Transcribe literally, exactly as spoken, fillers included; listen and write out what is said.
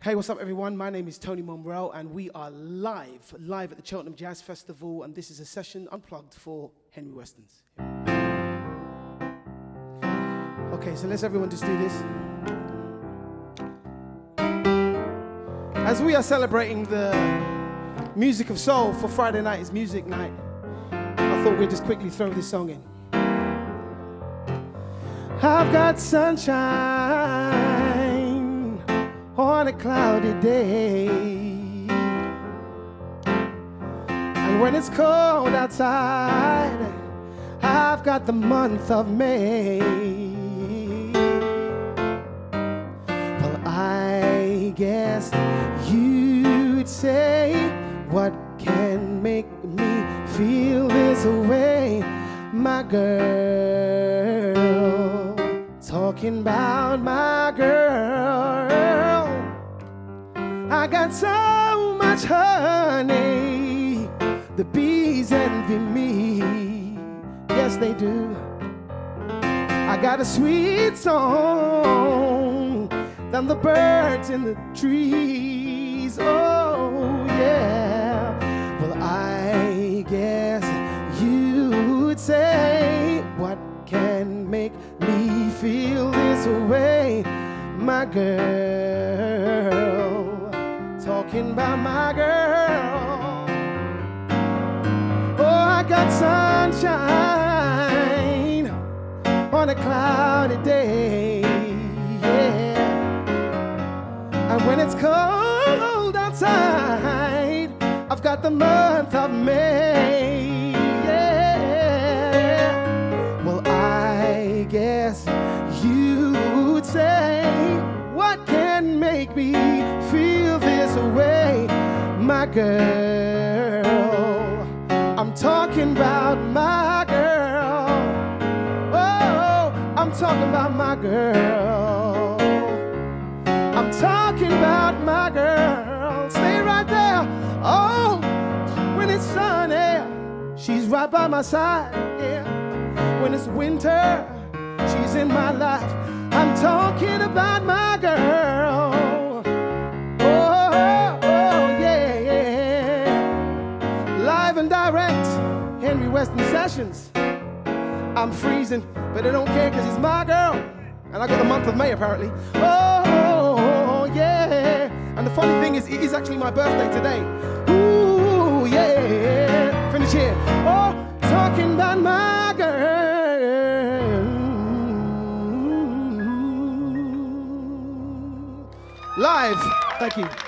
Hey, what's up, everyone? My name is Tony Momrelle, and we are live, live at the Cheltenham Jazz Festival, and this is a session unplugged for Henry Weston's. Okay, so let's everyone just do this. As we are celebrating the music of soul for Friday night is music night, I thought we'd just quickly throw this song in. I've got sunshine on a cloudy day, and when it's cold outside, I've got the month of May. Well, I guess you'd say, what can make me feel this way, my girl? Talking about my girl, I got so much honey, the bees envy me, yes they do. I got a sweet song than the birds in the trees, oh yeah. Well, I guess you'd say, what can make me feel this way, my girl? Talking about my girl. Oh, I got sunshine on a cloudy day, yeah. And when it's cold outside, I've got the month of May. Guess you'd say, what can make me feel this way, my girl? I'm talking about my girl. Oh, I'm talking about my girl. I'm talking about my girl. Stay right there. Oh, when it's sunny, she's right by my side. Yeah. When it's winter, she's in my life. I'm talking about my girl. Oh, oh, oh yeah, yeah. Live and direct, Henry Weston sessions. I'm freezing, but I don't care because it's my girl. And I got the month of May apparently. Oh, oh, yeah. And the funny thing is, it is actually my birthday today. Ooh, yeah. Finish here. Oh, talking about my girl. Live, thank you.